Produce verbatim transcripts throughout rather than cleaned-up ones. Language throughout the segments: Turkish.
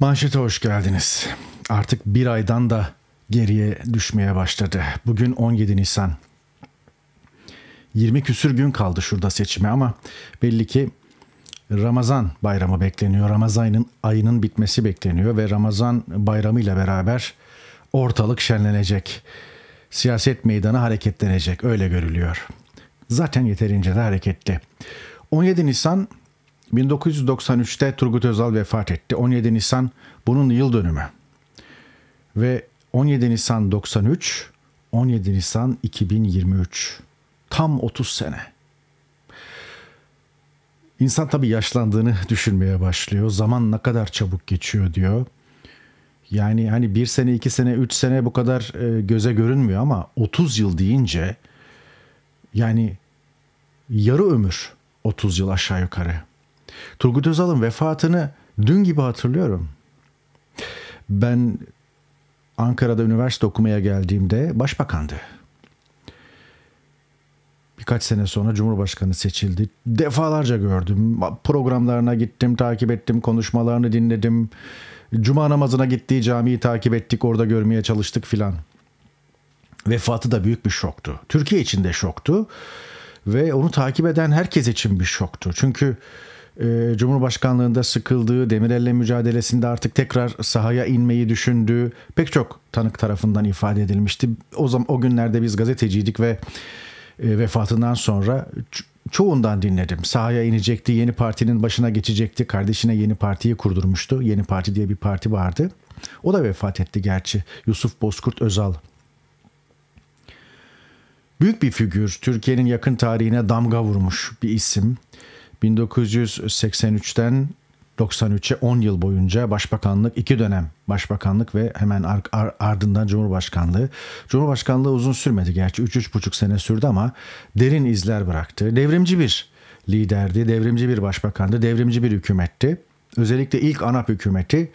Manşete hoş geldiniz. Artık bir aydan da geriye düşmeye başladı. Bugün on yedi Nisan. yirmi küsür gün kaldı şurada seçime ama belli ki Ramazan bayramı bekleniyor. Ramazan'ın ayının bitmesi bekleniyor ve Ramazan bayramı ile beraber ortalık şenlenecek. Siyaset meydanı hareketlenecek, öyle görülüyor. Zaten yeterince de hareketli. on yedi Nisan bin dokuz yüz doksan üç'te Turgut Özal vefat etti. on yedi Nisan bunun yıl dönümü. Ve on yedi Nisan doksan üç, on yedi Nisan iki bin yirmi üç. Tam otuz sene. İnsan tabii yaşlandığını düşünmeye başlıyor. Zaman ne kadar çabuk geçiyor diyor. Yani hani bir sene, iki sene, üç sene bu kadar göze görünmüyor ama otuz yıl deyince yani yarı ömür otuz yıl aşağı yukarı. Turgut Özal'ın vefatını dün gibi hatırlıyorum. Ben Ankara'da üniversite okumaya geldiğimde başbakandı. Birkaç sene sonra Cumhurbaşkanı seçildi. Defalarca gördüm. Programlarına gittim, takip ettim, konuşmalarını dinledim. Cuma namazına gittiği camiyi takip ettik, orada görmeye çalıştık filan. Vefatı da büyük bir şoktu. Türkiye için de şoktu. Ve onu takip eden herkes için bir şoktu. Çünkü e, Cumhurbaşkanlığında sıkıldığı, Demirel'le mücadelesinde artık tekrar sahaya inmeyi düşündüğü pek çok tanık tarafından ifade edilmişti. O zaman o günlerde biz gazeteciydik ve e, vefatından sonra ço çoğundan dinledim. Sahaya inecekti, yeni partinin başına geçecekti. Kardeşine yeni partiyi kurdurmuştu. Yeni Parti diye bir parti vardı. O da vefat etti gerçi. Yusuf Bozkurt Özal. Büyük bir figür, Türkiye'nin yakın tarihine damga vurmuş bir isim. bin dokuz yüz seksen üç'ten doksan üç'e on yıl boyunca başbakanlık, iki dönem başbakanlık ve hemen ar ar ardından Cumhurbaşkanlığı. Cumhurbaşkanlığı uzun sürmedi gerçi, üç üç buçuk sene sürdü ama derin izler bıraktı. Devrimci bir liderdi, devrimci bir başbakandı, devrimci bir hükümetti. Özellikle ilk ANAP hükümeti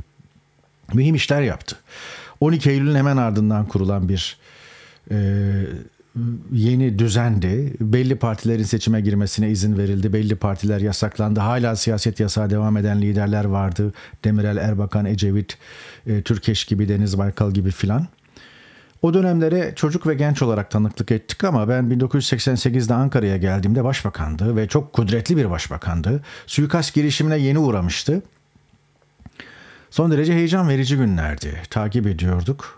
mühim işler yaptı. on iki Eylül'ün hemen ardından kurulan bir e yeni düzendi. Belli partilerin seçime girmesine izin verildi. Belli partiler yasaklandı. Hala siyaset yasağı devam eden liderler vardı. Demirel, Erbakan, Ecevit, Türkeş gibi, Deniz Baykal gibi filan. O dönemlere çocuk ve genç olarak tanıklık ettik ama ben bin dokuz yüz seksen sekiz'de Ankara'ya geldiğimde başbakandı ve çok kudretli bir başbakandı. Suikast girişimine yeni uğramıştı. Son derece heyecan verici günlerdi. Takip ediyorduk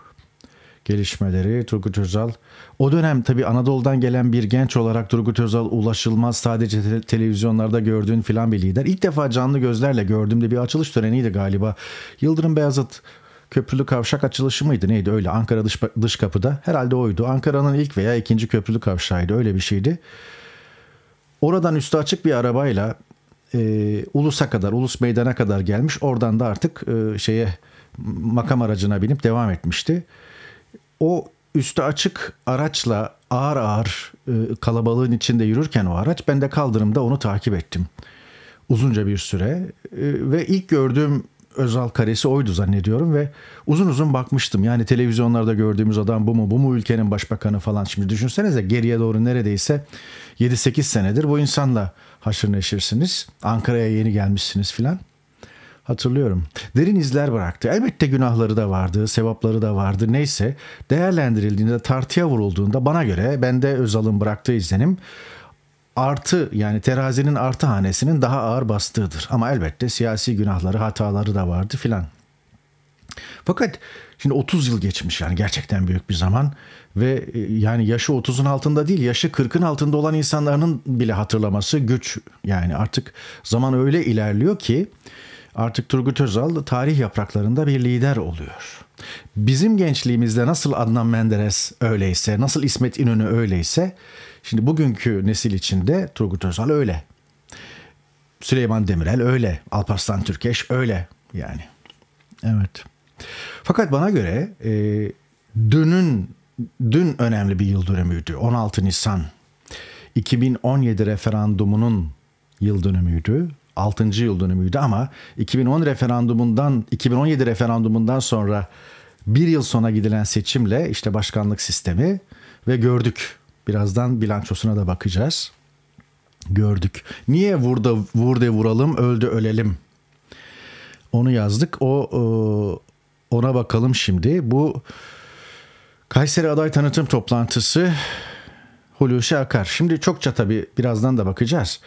gelişmeleri. Turgut Özal o dönem tabii Anadolu'dan gelen bir genç olarak Turgut Özal ulaşılmaz, sadece te televizyonlarda gördüğün filan bir lider. İlk defa canlı gözlerle gördüğümde bir açılış töreniydi galiba. Yıldırım Beyazıt köprülü kavşak açılışı mıydı neydi öyle, Ankara dış, dış kapıda herhalde oydu. Ankara'nın ilk veya ikinci köprülü kavşağıydı, öyle bir şeydi. Oradan üstü açık bir arabayla e, Ulus'a kadar, Ulus Meydan'a kadar gelmiş, oradan da artık e, şeye makam aracına binip devam etmişti. O üstü açık araçla ağır ağır e, kalabalığın içinde yürürken o araç, ben de kaldırımda onu takip ettim uzunca bir süre e, ve ilk gördüğüm Özal karesi oydu zannediyorum ve uzun uzun bakmıştım. Yani televizyonlarda gördüğümüz adam bu mu, bu mu ülkenin başbakanı falan. Şimdi düşünsenize, geriye doğru neredeyse yedi sekiz senedir bu insanla haşır neşirsiniz, Ankara'ya yeni gelmişsiniz filan. Hatırlıyorum. Derin izler bıraktı. Elbette günahları da vardı, sevapları da vardı. Neyse, değerlendirildiğinde, tartıya vurulduğunda bana göre, bende Özal'ın bıraktığı izlenim artı, yani terazinin artı hanesinin daha ağır bastığıdır. Ama elbette siyasi günahları, hataları da vardı filan. Fakat şimdi otuz yıl geçmiş, yani gerçekten büyük bir zaman ve yani yaşı otuzun altında değil, yaşı kırkın altında olan insanların bile hatırlaması güç. Yani artık zaman öyle ilerliyor ki artık Turgut Özal tarih yapraklarında bir lider oluyor. Bizim gençliğimizde nasıl Adnan Menderes öyleyse, nasıl İsmet İnönü öyleyse, şimdi bugünkü nesil içinde Turgut Özal öyle. Süleyman Demirel öyle, Alparslan Türkeş öyle yani. Evet. Fakat bana göre e, dünün, dün önemli bir yıl dönümüydü. on altı Nisan iki bin on yedi referandumunun yıl dönümüydü. altıncı yıl dönümüydü ama iki bin on referandumundan, iki bin on yedi referandumundan sonra bir yıl sonra gidilen seçimle işte başkanlık sistemi ve gördük. Birazdan bilançosuna da bakacağız. Gördük. Niye vurda vurda vuralım, öldü ölelim? Onu yazdık. O ona bakalım şimdi. Bu Kayseri aday tanıtım toplantısı Hulusi Akar. Şimdi çokça tabii birazdan da bakacağız.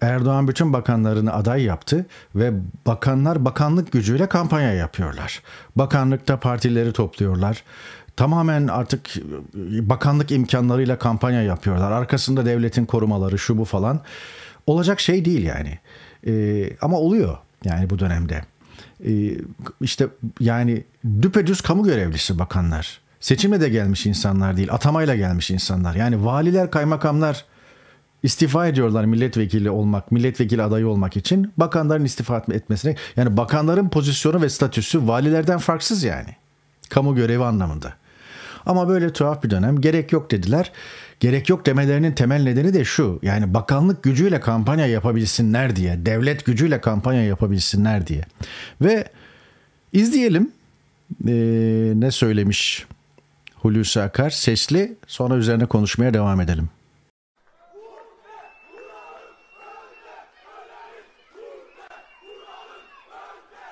Erdoğan bütün bakanlarını aday yaptı ve bakanlar bakanlık gücüyle kampanya yapıyorlar. Bakanlıkta partileri topluyorlar. Tamamen artık bakanlık imkanlarıyla kampanya yapıyorlar. Arkasında devletin korumaları, şu bu falan. Olacak şey değil yani. Ee, ama oluyor yani bu dönemde. Ee, işte yani düpedüz kamu görevlisi bakanlar. Seçime de gelmiş insanlar değil, atamayla gelmiş insanlar. Yani valiler, kaymakamlar istifa ediyorlar milletvekili olmak, milletvekili adayı olmak için. Bakanların istifa etmesine, yani bakanların pozisyonu ve statüsü valilerden farksız yani. Kamu görevi anlamında. Ama böyle tuhaf bir dönem. Gerek yok dediler. Gerek yok demelerinin temel nedeni de şu. Yani bakanlık gücüyle kampanya yapabilsinler diye. Devlet gücüyle kampanya yapabilsinler diye. Ve izleyelim ee, ne söylemiş Hulusi Akar sesli. Sonra üzerine konuşmaya devam edelim.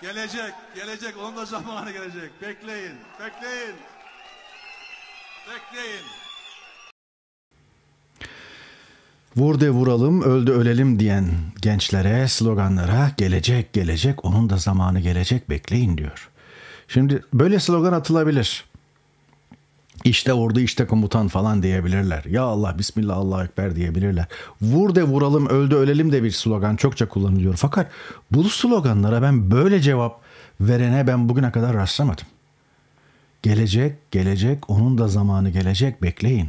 Gelecek, gelecek. Onun da zamanı gelecek. Bekleyin, bekleyin. Bekleyin. Vur de vuralım, öldü ölelim diyen gençlere, sloganlara gelecek, gelecek. Onun da zamanı gelecek. Bekleyin diyor. Şimdi böyle slogan atılabilir. İşte ordu, işte komutan falan diyebilirler. Ya Allah, Bismillah, Allahu Ekber diyebilirler. Vur de vuralım, öldü ölelim de bir slogan çokça kullanılıyor. Fakat bu sloganlara ben böyle cevap verene ben bugüne kadar rastlamadım. Gelecek, gelecek, onun da zamanı gelecek, bekleyin.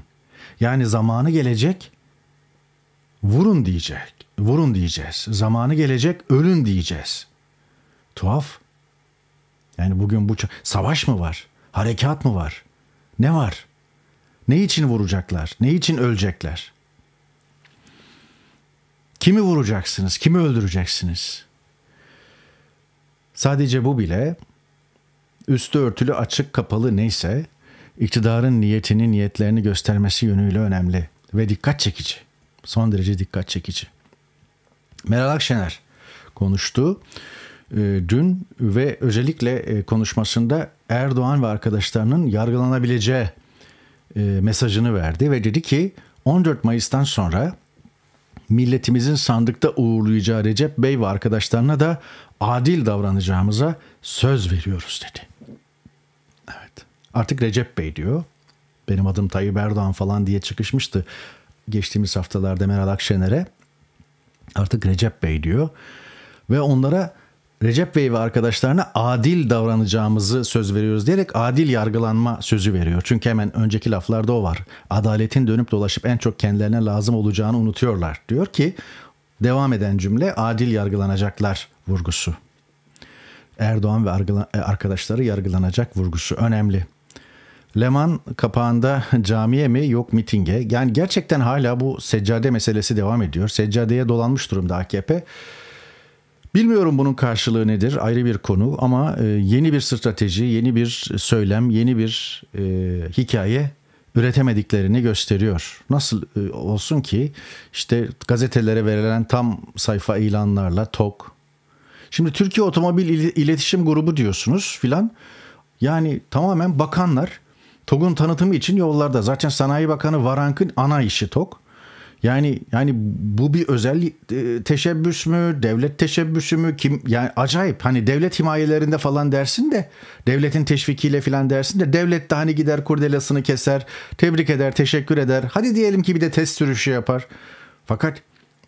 Yani zamanı gelecek, vurun diyecek, vurun diyeceğiz. Zamanı gelecek, ölün diyeceğiz. Tuhaf. Yani bugün bu savaş mı var? Harekat mı var? Ne var? Ne için vuracaklar? Ne için ölecekler? Kimi vuracaksınız? Kimi öldüreceksiniz? Sadece bu bile, üstü örtülü, açık kapalı neyse, iktidarın niyetini, niyetlerini göstermesi yönüyle önemli ve dikkat çekici. Son derece dikkat çekici. Meral Akşener konuştu dün ve özellikle konuşmasında Erdoğan ve arkadaşlarının yargılanabileceği mesajını verdi ve dedi ki on dört Mayıs'tan sonra milletimizin sandıkta uğurlayacağı Recep Bey ve arkadaşlarına da adil davranacağımıza söz veriyoruz dedi. Evet, artık Recep Bey diyor. Benim adım Tayyip Erdoğan falan diye çıkışmıştı geçtiğimiz haftalarda Meral Akşener'e. Artık Recep Bey diyor ve onlara Recep Bey ve arkadaşlarına adil davranacağımızı söz veriyoruz diyerek adil yargılanma sözü veriyor. Çünkü hemen önceki laflarda o var. Adaletin dönüp dolaşıp en çok kendilerine lazım olacağını unutuyorlar. Diyor ki devam eden cümle adil yargılanacaklar vurgusu. Erdoğan ve arkadaşları yargılanacak vurgusu önemli. Leman kapağında camiye mi yok mitinge? Yani gerçekten hala bu seccade meselesi devam ediyor. Seccadeye dolanmış durumda A K P. Bilmiyorum bunun karşılığı nedir, ayrı bir konu ama yeni bir strateji, yeni bir söylem, yeni bir e, hikaye üretemediklerini gösteriyor. Nasıl e, olsun ki işte gazetelere verilen tam sayfa ilanlarla TOGG. Şimdi Türkiye Otomobil İletişim Grubu diyorsunuz filan. Yani tamamen bakanlar TOGG'un tanıtımı için yollarda. Zaten Sanayi Bakanı Varank'ın ana işi TOGG. Yani yani bu bir özel teşebbüs mü, devlet teşebbüsü mü, kim yani acayip, hani devlet himayelerinde falan dersin de, devletin teşvikiyle falan dersin de, devlet de hani gider kurdelasını keser, tebrik eder, teşekkür eder. Hadi diyelim ki bir de test sürüşü yapar. Fakat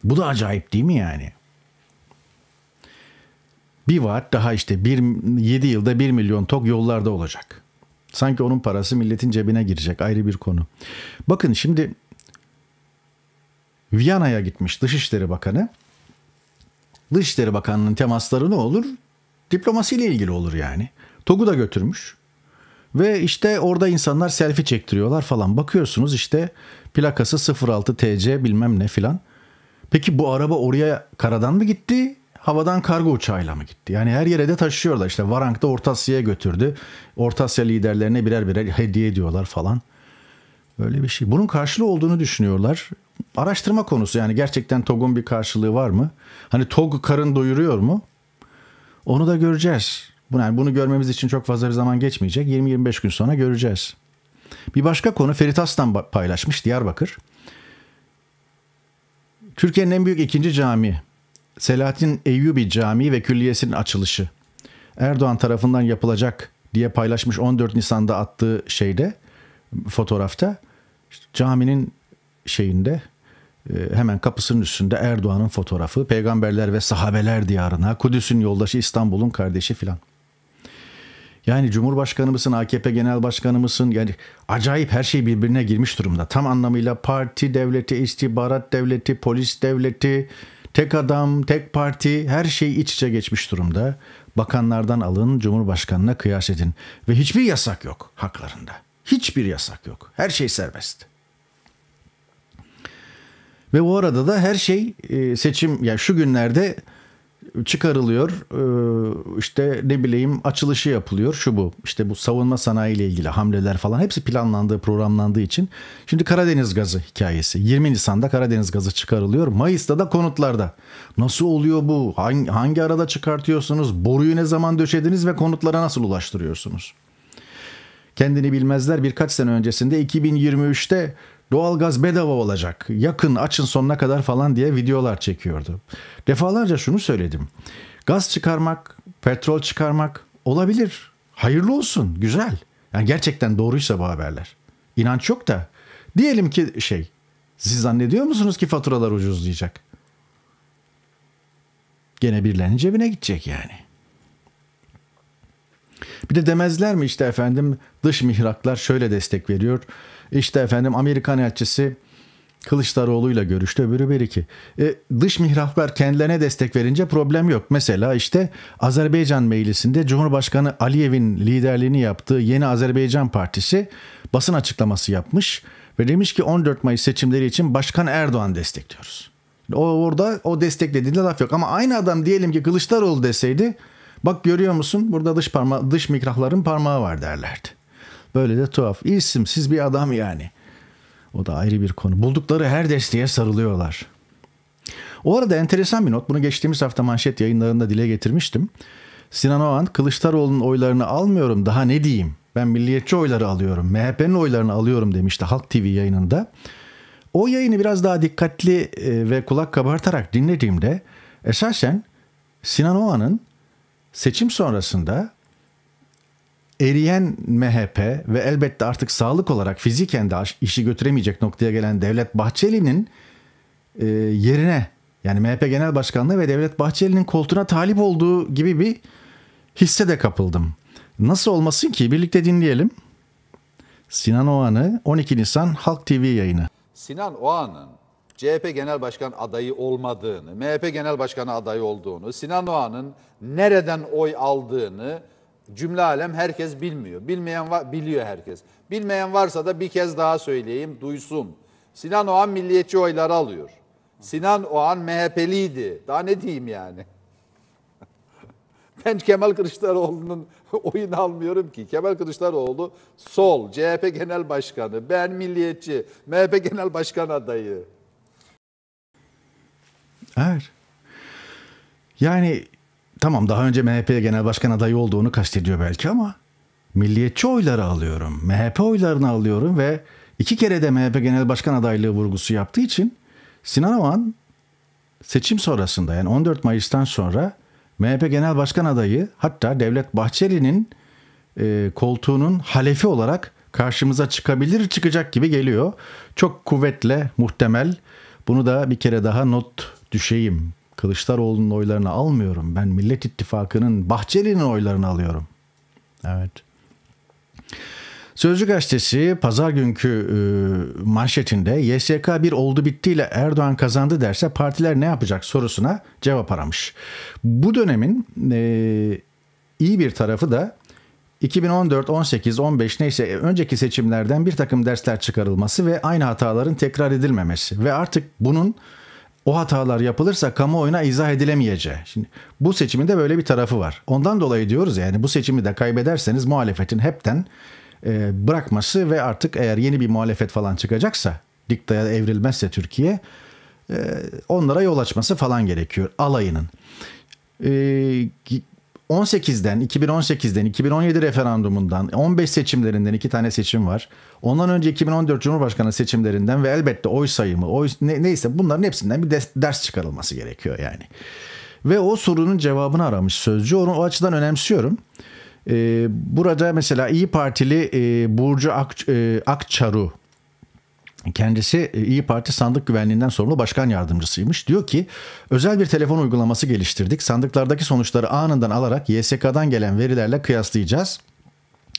bu da acayip değil mi yani? Bir vaat daha işte bir, yedi yılda bir milyon TOGG yollarda olacak. Sanki onun parası milletin cebine girecek, ayrı bir konu. Bakın şimdi Viyana'ya gitmiş Dışişleri Bakanı. Dışişleri Bakanı'nın temasları ne olur? Diplomasiyle ilgili olur yani. TOGG'u da götürmüş. Ve işte orada insanlar selfie çektiriyorlar falan. Bakıyorsunuz işte plakası sıfır altı T C bilmem ne filan. Peki bu araba oraya karadan mı gitti? Havadan kargo uçağıyla mı gitti? Yani her yere de taşıyorlar. İşte Varank'ta Orta Asya'ya götürdü. Orta Asya liderlerine birer birer hediye ediyorlar falan. Böyle bir şey. Bunun karşılığı olduğunu düşünüyorlar. Araştırma konusu yani, gerçekten TOGG'un bir karşılığı var mı? Hani TOGG karın doyuruyor mu? Onu da göreceğiz. Bunu, yani bunu görmemiz için çok fazla bir zaman geçmeyecek. yirmi yirmi beş gün sonra göreceğiz. Bir başka konu Ferit Aslan paylaşmış, Diyarbakır. Türkiye'nin en büyük ikinci cami, Selahattin Eyyubi Camii ve Külliyesi'nin açılışı Erdoğan tarafından yapılacak diye paylaşmış on dört Nisan'da attığı şeyde, fotoğrafta, işte caminin şeyinde, hemen kapısının üstünde Erdoğan'ın fotoğrafı, peygamberler ve sahabeler diyarına, Kudüs'ün yoldaşı, İstanbul'un kardeşi filan. Yani Cumhurbaşkanı mısın, A K P Genel Başkanı mısın? Yani acayip her şey birbirine girmiş durumda. Tam anlamıyla parti devleti, istihbarat devleti, polis devleti, tek adam, tek parti, her şey iç içe geçmiş durumda. Bakanlardan alın, Cumhurbaşkanına kıyas edin. Ve hiçbir yasak yok haklarında. Hiçbir yasak yok. Her şey serbest. Ve bu arada da her şey seçim, yani şu günlerde çıkarılıyor, işte ne bileyim açılışı yapılıyor, şu bu, işte bu savunma sanayi ile ilgili hamleler falan hepsi planlandığı, programlandığı için. Şimdi Karadeniz gazı hikayesi, yirmi Nisan'da Karadeniz gazı çıkarılıyor, Mayıs'ta da konutlarda. Nasıl oluyor bu? Hangi, hangi arada çıkartıyorsunuz? Boruyu ne zaman döşediniz ve konutlara nasıl ulaştırıyorsunuz? Kendini bilmezler birkaç sene öncesinde iki bin yirmi üçte doğalgaz bedava olacak, yakın açın sonuna kadar falan diye videolar çekiyordu. Defalarca şunu söyledim. Gaz çıkarmak, petrol çıkarmak olabilir. Hayırlı olsun, güzel. Yani gerçekten doğruysa bu haberler. İnanç yok da. Diyelim ki şey, siz zannediyor musunuz ki faturalar ucuzlayacak? Gene birilerinin cebine gidecek yani. Bir de demezler mi işte efendim dış mihraklar şöyle destek veriyor. İşte efendim Amerikan elçisi Kılıçdaroğlu'yla görüştü, öbürü bir iki. E, dış mihraklar kendilerine destek verince problem yok. Mesela işte Azerbaycan meclisinde Cumhurbaşkanı Aliyev'in liderliğini yaptığı Yeni Azerbaycan Partisi basın açıklaması yapmış. Ve demiş ki on dört Mayıs seçimleri için Başkan Erdoğan destekliyoruz. O, orada o desteklediğinde laf yok. Ama aynı adam diyelim ki Kılıçdaroğlu deseydi, bak görüyor musun burada dış, parma dış mihrakların parmağı var derlerdi. Böyle de tuhaf, isimsiz bir adam yani. O da ayrı bir konu. Buldukları her desteğe sarılıyorlar. O arada enteresan bir not. Bunu geçtiğimiz hafta manşet yayınlarında dile getirmiştim. Sinan Oğan, Kılıçdaroğlu'nun oylarını almıyorum daha ne diyeyim. Ben milliyetçi oyları alıyorum, M H P'nin oylarını alıyorum demişti Halk T V yayınında. O yayını biraz daha dikkatli ve kulak kabartarak dinlediğimde esasen Sinan Oğan'ın seçim sonrasında eriyen M H P ve elbette artık sağlık olarak fiziken de işi götüremeyecek noktaya gelen Devlet Bahçeli'nin e, yerine, yani M H P Genel Başkanlığı ve Devlet Bahçeli'nin koltuğuna talip olduğu gibi bir hisse de kapıldım. Nasıl olmasın ki? Birlikte dinleyelim. Sinan Oğan'ı, on iki Nisan Halk T V yayını. Sinan Oğan'ın C H P Genel Başkan adayı olmadığını, M H P Genel Başkanı adayı olduğunu, Sinan Oğan'ın nereden oy aldığını cümle alem herkes bilmiyor. Bilmeyen var, biliyor herkes. Bilmeyen varsa da bir kez daha söyleyeyim, duysun. Sinan Oğan milliyetçi oyları alıyor. Sinan Oğan M H P'liydi. Daha ne diyeyim yani? Ben Kemal Kılıçdaroğlu'nun oyunu almıyorum ki. Kemal Kılıçdaroğlu sol, C H P Genel Başkanı, ben milliyetçi, M H P Genel Başkan adayı. Evet. Yani tamam, daha önce M H P Genel Başkan adayı olduğunu kastediyor belki ama milliyetçi oyları alıyorum, M H P oylarını alıyorum ve iki kere de M H P Genel Başkan adaylığı vurgusu yaptığı için Sinan Oğan seçim sonrasında, yani on dört Mayıs'tan sonra M H P Genel Başkan adayı, hatta Devlet Bahçeli'nin e, koltuğunun halefi olarak karşımıza çıkabilir, çıkacak gibi geliyor. Çok kuvvetle muhtemel. Bunu da bir kere daha not düşeyim. Kılıçdaroğlu'nun oylarını almıyorum. Ben Millet İttifakı'nın, Bahçeli'nin oylarını alıyorum. Evet. Sözcü gazetesi pazar günkü e, manşetinde Y S K bir oldu bittiyle Erdoğan kazandı derse partiler ne yapacak sorusuna cevap aramış. Bu dönemin e, iyi bir tarafı da iki bin on dört, on sekiz, on beş neyse önceki seçimlerden bir takım dersler çıkarılması ve aynı hataların tekrar edilmemesi. Ve artık bunun, o hatalar yapılırsa kamuoyuna izah edilemeyeceği. Şimdi bu seçimin de böyle bir tarafı var. Ondan dolayı diyoruz yani bu seçimi de kaybederseniz muhalefetin hepten e, bırakması ve artık eğer yeni bir muhalefet falan çıkacaksa, diktaya evrilmezse Türkiye, e, onlara yol açması falan gerekiyor alayının. E, on sekizden, iki bin on sekizden, iki bin on yedi referandumundan, on beş seçimlerinden iki tane seçim var. Ondan önce iki bin on dört Cumhurbaşkanı seçimlerinden ve elbette oy sayımı, oy ne, neyse bunların hepsinden bir ders çıkarılması gerekiyor yani. Ve o sorunun cevabını aramış Sözcü. Onu o açıdan önemsiyorum. Ee, burada mesela İYİ Partili e, Burcu Ak, e, Akçaru, kendisi İYİ Parti sandık güvenliğinden sorumlu başkan yardımcısıymış. Diyor ki özel bir telefon uygulaması geliştirdik. Sandıklardaki sonuçları anından alarak Y S K'dan gelen verilerle kıyaslayacağız.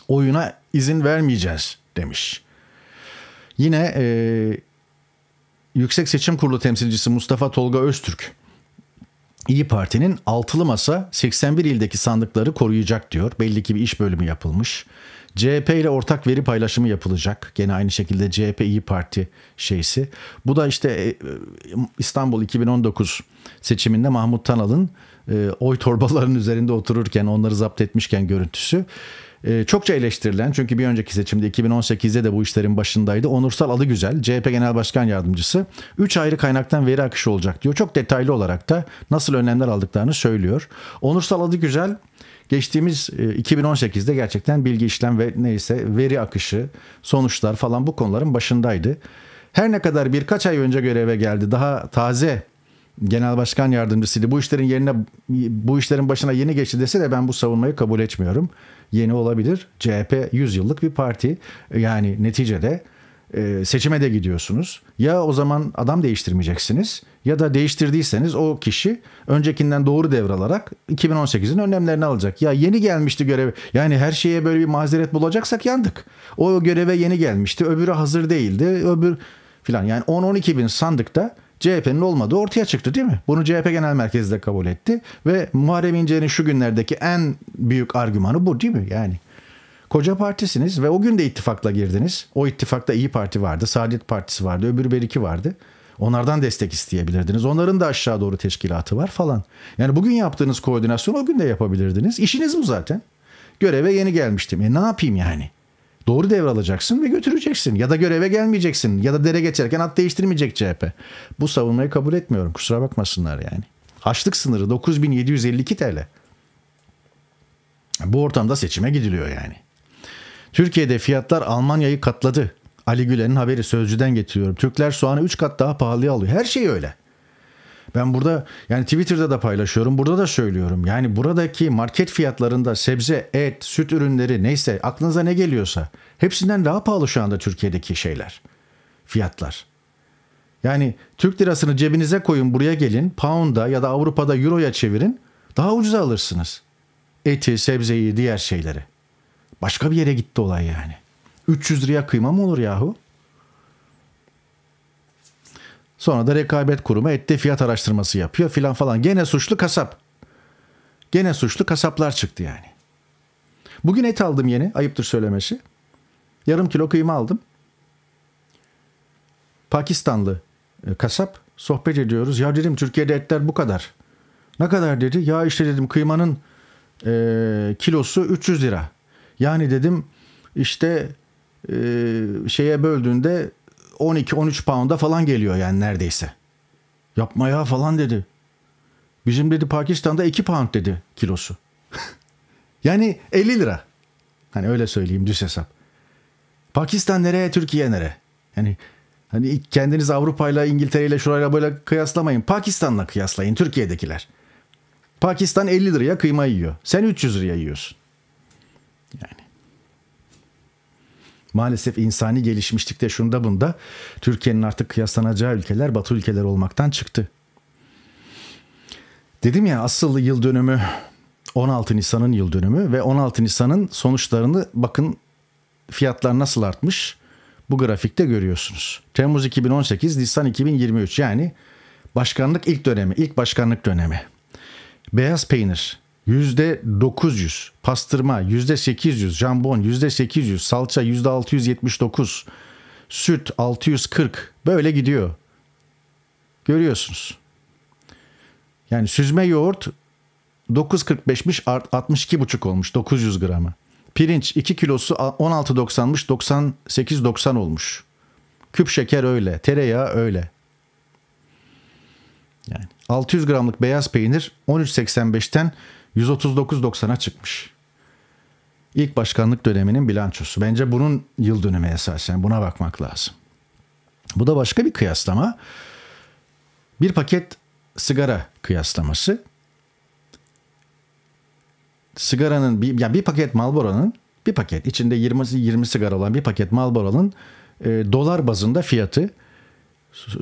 Oyuna izin vermeyeceğiz demiş. Yine e, Yüksek Seçim Kurulu temsilcisi Mustafa Tolga Öztürk, İYİ Parti'nin altılı masa seksen bir ildeki sandıkları koruyacak diyor. Belli ki bir iş bölümü yapılmış. C H P ile ortak veri paylaşımı yapılacak. Gene aynı şekilde C H P İYİ Parti şeysi. Bu da işte İstanbul iki bin on dokuz seçiminde Mahmut Tanal'ın oy torbalarının üzerinde otururken, onları zapt etmişken görüntüsü. Çokça eleştirilen, çünkü bir önceki seçimde iki bin on sekizde de bu işlerin başındaydı. Onursal Adıgüzel, C H P Genel Başkan Yardımcısı, üç ayrı kaynaktan veri akışı olacak diyor. Çok detaylı olarak da nasıl önlemler aldıklarını söylüyor. Onursal Adıgüzel geçtiğimiz iki bin on sekizde gerçekten bilgi işlem ve neyse veri akışı, sonuçlar falan bu konuların başındaydı. Her ne kadar birkaç ay önce göreve geldi, daha taze genel başkan yardımcısıydı. Bu işlerin yerine bu işlerin başına yeni geçti dese de ben bu savunmayı kabul etmiyorum. Yeni olabilir. C H P yüz yıllık bir parti. Yani neticede seçime de gidiyorsunuz. Ya o zaman adam değiştirmeyeceksiniz ya da değiştirdiyseniz o kişi öncekinden doğru devralarak iki bin on sekizin önlemlerini alacak. Ya yeni gelmişti göreve. Yani her şeye böyle bir mazeret bulacaksak yandık. O göreve yeni gelmişti. Öbürü hazır değildi. Öbür filan. Yani on on iki bin sandıkta C H P'nin olmadığı ortaya çıktı değil mi? Bunu C H P Genel Merkezi de kabul etti. Ve Muharrem İnce'nin şu günlerdeki en büyük argümanı bu değil mi? Yani koca partisiniz ve o gün de ittifakla girdiniz. O ittifakta İYİ Parti vardı, Saadet Partisi vardı, öbürü Beriki vardı. Onlardan destek isteyebilirdiniz. Onların da aşağı doğru teşkilatı var falan. Yani bugün yaptığınız koordinasyonu o gün de yapabilirdiniz. İşiniz bu zaten. Göreve yeni gelmiştim. E ne yapayım yani? Doğru devralacaksın ve götüreceksin. Ya da göreve gelmeyeceksin. Ya da dere geçerken at değiştirmeyecek C H P. Bu savunmayı kabul etmiyorum. Kusura bakmasınlar yani. Haçlık sınırı dokuz bin yedi yüz elli iki Türk lirası. Bu ortamda seçime gidiliyor yani. Türkiye'de fiyatlar Almanya'yı katladı. Ali Gülen'in haberi, Sözcü'den getiriyorum. Türkler soğanı üç kat daha pahalıya alıyor. Her şey öyle. Ben burada yani Twitter'da da paylaşıyorum, burada da söylüyorum. Yani buradaki market fiyatlarında sebze, et, süt ürünleri neyse aklınıza ne geliyorsa hepsinden daha pahalı şu anda Türkiye'deki şeyler, fiyatlar. Yani Türk lirasını cebinize koyun, buraya gelin, pound'a ya da Avrupa'da euroya çevirin, daha ucuza alırsınız. Eti, sebzeyi, diğer şeyleri. Başka bir yere gitti olay yani. üç yüz liraya kıyma mı olur yahu? Sonra da rekabet kurumu ette fiyat araştırması yapıyor filan falan. Gene suçlu kasap. Gene suçlu kasaplar çıktı yani. Bugün et aldım yeni. Ayıptır söylemesi. Yarım kilo kıyma aldım. Pakistanlı kasap. Sohbet ediyoruz. Ya dedim Türkiye'de etler bu kadar. Ne kadar dedi. Ya işte dedim kıymanın e, kilosu üç yüz lira. Yani dedim işte e, şeye böldüğünde on iki on üç pound'a falan geliyor yani neredeyse. Yapma ya falan dedi. Bizim dedi Pakistan'da iki pound dedi kilosu. Yani elli lira. Hani öyle söyleyeyim, düz hesap. Pakistan nereye, Türkiye nereye? Yani hani kendiniz Avrupa'yla, İngiltere'yle, şurayla böyle kıyaslamayın. Pakistan'la kıyaslayın Türkiye'dekiler. Pakistan elli liraya kıyma yiyor. Sen üç yüz liraya yiyorsun. Yani maalesef insani gelişmişlikte şunda bunda Türkiye'nin artık kıyaslanacağı ülkeler Batı ülkeler olmaktan çıktı. Dedim ya, asıl yıl dönümü on altı Nisan'ın yıl dönümü ve on altı Nisan'ın sonuçlarını bakın, fiyatlar nasıl artmış bu grafikte görüyorsunuz. Temmuz iki bin on sekiz, Nisan iki bin yirmi üç, yani başkanlık ilk dönemi, ilk başkanlık dönemi. Beyaz peynir yüzde dokuz yüz, pastırma yüzde sekiz yüz, jambon yüzde sekiz yüz, salça yüzde altı yüz yetmiş dokuz, süt altı yüz kırk, böyle gidiyor. Görüyorsunuz. Yani süzme yoğurt dokuz yüz kırk beşmiş, altmış iki buçuk olmuş dokuz yüz gramı. Pirinç iki kilosu on altı doksanmış, doksan sekiz doksan olmuş. Küp şeker öyle, tereyağı öyle. Yani altı yüz gramlık beyaz peynir on üç seksen beşten yüz otuz dokuz virgül doksana çıkmış. İlk başkanlık döneminin bilançosu. Bence bunun yıl dönümü esasen. Buna bakmak lazım. Bu da başka bir kıyaslama. Bir paket sigara kıyaslaması. Sigaranın bir, yani bir paket Marlboro'nun bir paket içinde yirmi, yirmi sigara olan bir paket Marlboro'nun e, dolar bazında fiyatı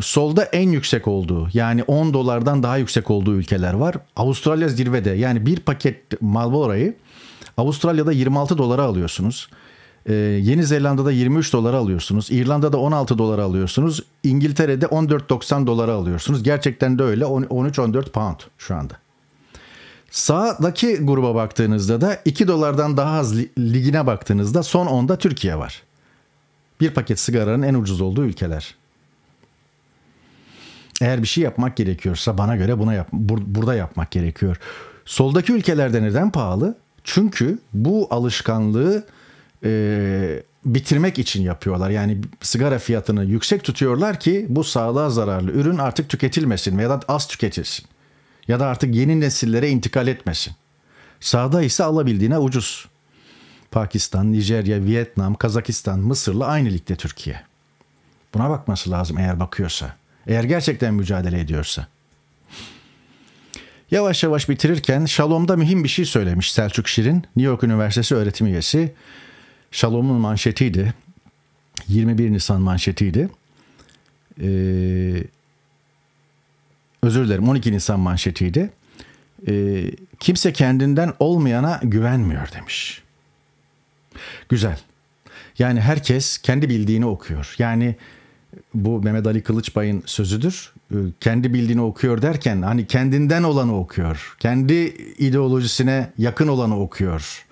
solda en yüksek olduğu, yani on dolardan daha yüksek olduğu ülkeler var. Avustralya zirvede. Yani bir paket Marlboro'yu Avustralya'da yirmi altı dolara alıyorsunuz. Ee, Yeni Zelanda'da yirmi üç dolara alıyorsunuz. İrlanda'da on altı dolara alıyorsunuz. İngiltere'de on dört virgül doksan dolara alıyorsunuz. Gerçekten de öyle. on üç on dört pound şu anda. Sağdaki gruba baktığınızda da iki dolardan daha az ligine baktığınızda son onda Türkiye var. Bir paket sigaranın en ucuz olduğu ülkeler. Eğer bir şey yapmak gerekiyorsa bana göre buna yap, bur, burada yapmak gerekiyor. Soldaki ülkelerde neden pahalı? Çünkü bu alışkanlığı e, bitirmek için yapıyorlar. Yani sigara fiyatını yüksek tutuyorlar ki bu sağlığa zararlı ürün artık tüketilmesin veya da az tüketilsin. Ya da artık yeni nesillere intikal etmesin. Sağda ise alabildiğine ucuz. Pakistan, Nijerya, Vietnam, Kazakistan, Mısır'la aynı ligde Türkiye. Buna bakması lazım eğer bakıyorsa. Eğer gerçekten mücadele ediyorsa. Yavaş yavaş bitirirken Şalom'da mühim bir şey söylemiş Selçuk Şirin. New York Üniversitesi öğretim üyesi. Şalom'un manşetiydi. yirmi bir Nisan manşetiydi. Ee, özür dilerim, on iki Nisan manşetiydi. Ee, kimse kendinden olmayana güvenmiyor demiş. Güzel. Yani herkes kendi bildiğini okuyor. Yani bu Mehmet Ali Kılıçbay'ın sözüdür. Kendi bildiğini okuyor derken hani kendinden olanı okuyor. Kendi ideolojisine yakın olanı okuyor.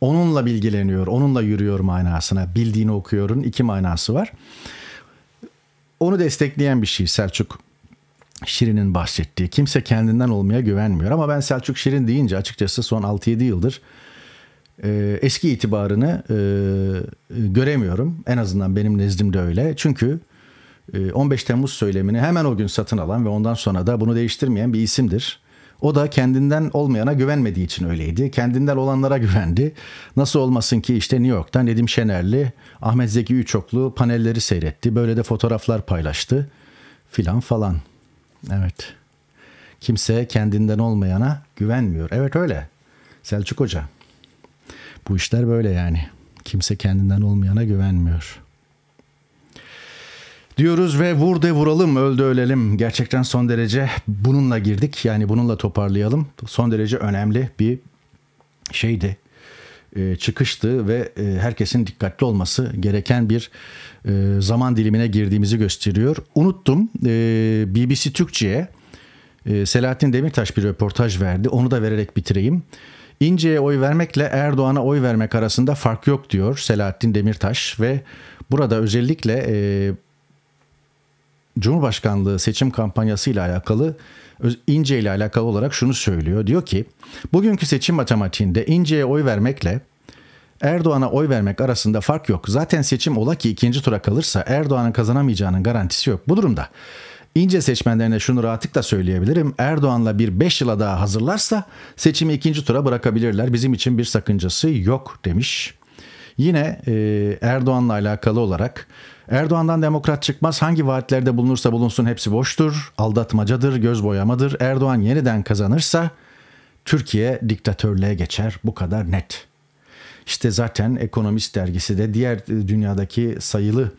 Onunla bilgileniyor, onunla yürüyor manasına. Bildiğini okuyorun iki manası var. Onu destekleyen bir şey Selçuk Şirin'in bahsettiği. Kimse kendinden olmaya güvenmiyor. Ama ben Selçuk Şirin deyince açıkçası son altı yedi yıldır eski itibarını göremiyorum. En azından benim nezdimde öyle. Çünkü on beş Temmuz söylemini hemen o gün satın alan ve ondan sonra da bunu değiştirmeyen bir isimdir. O da kendinden olmayana güvenmediği için öyleydi. Kendinden olanlara güvendi. Nasıl olmasın ki işte New York'ta Nedim Şenerli, Ahmet Zeki Üçoklu panelleri seyretti. Böyle de fotoğraflar paylaştı. Filan falan. Evet. Kimse kendinden olmayana güvenmiyor. Evet öyle. Selçuk Hoca. Bu işler böyle yani. Kimse kendinden olmayana güvenmiyor. Diyoruz ve vur de vuralım, öldü ölelim. Gerçekten son derece bununla girdik. Yani bununla toparlayalım. Son derece önemli bir şeydi. E, çıkıştı ve e, herkesin dikkatli olması gereken bir e, zaman dilimine girdiğimizi gösteriyor. Unuttum. E, B B C Türkçe'ye e, Selahattin Demirtaş bir röportaj verdi. Onu da vererek bitireyim. İnce'ye oy vermekle Erdoğan'a oy vermek arasında fark yok diyor Selahattin Demirtaş ve burada özellikle e, Cumhurbaşkanlığı seçim kampanyası ile alakalı, İnce ile alakalı olarak şunu söylüyor. Diyor ki, bugünkü seçim matematiğinde İnce'ye oy vermekle Erdoğan'a oy vermek arasında fark yok. Zaten seçim ola ki ikinci tura kalırsa Erdoğan'ın kazanamayacağının garantisi yok. Bu durumda İnce seçmenlerine şunu rahatlıkla söyleyebilirim. Erdoğan'la bir beş yıla daha hazırlarsa seçimi ikinci tura bırakabilirler. Bizim için bir sakıncası yok demiş. Yine e, Erdoğan'la alakalı olarak Erdoğan'dan demokrat çıkmaz, hangi vaatlerde bulunursa bulunsun hepsi boştur, aldatmacadır, göz boyamadır. Erdoğan yeniden kazanırsa Türkiye diktatörlüğe geçer, bu kadar net. İşte zaten Ekonomist dergisi de diğer dünyadaki sayılı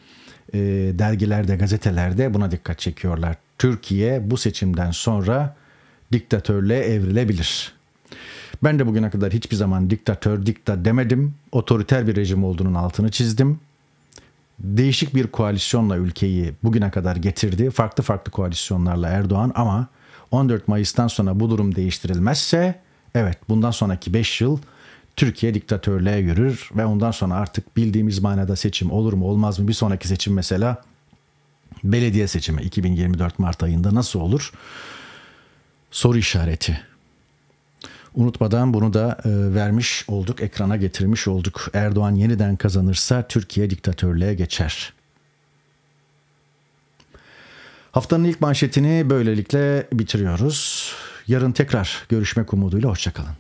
e, dergilerde, gazetelerde buna dikkat çekiyorlar. Türkiye bu seçimden sonra diktatörlüğe evrilebilir. Ben de bugüne kadar hiçbir zaman diktatör, dikta demedim. Otoriter bir rejim olduğunun altını çizdim. Değişik bir koalisyonla ülkeyi bugüne kadar getirdi. Farklı farklı koalisyonlarla Erdoğan, ama on dört Mayıs'tan sonra bu durum değiştirilmezse evet, bundan sonraki beş yıl Türkiye diktatörlüğe yürür ve ondan sonra artık bildiğimiz manada seçim olur mu olmaz mı? Bir sonraki seçim mesela belediye seçimi iki bin yirmi dört Mart ayında nasıl olur? Soru işareti. Unutmadan bunu da vermiş olduk, ekrana getirmiş olduk. Erdoğan yeniden kazanırsa Türkiye diktatörlüğe geçer. Haftanın ilk manşetini böylelikle bitiriyoruz. Yarın tekrar görüşmek umuduyla hoşça kalın.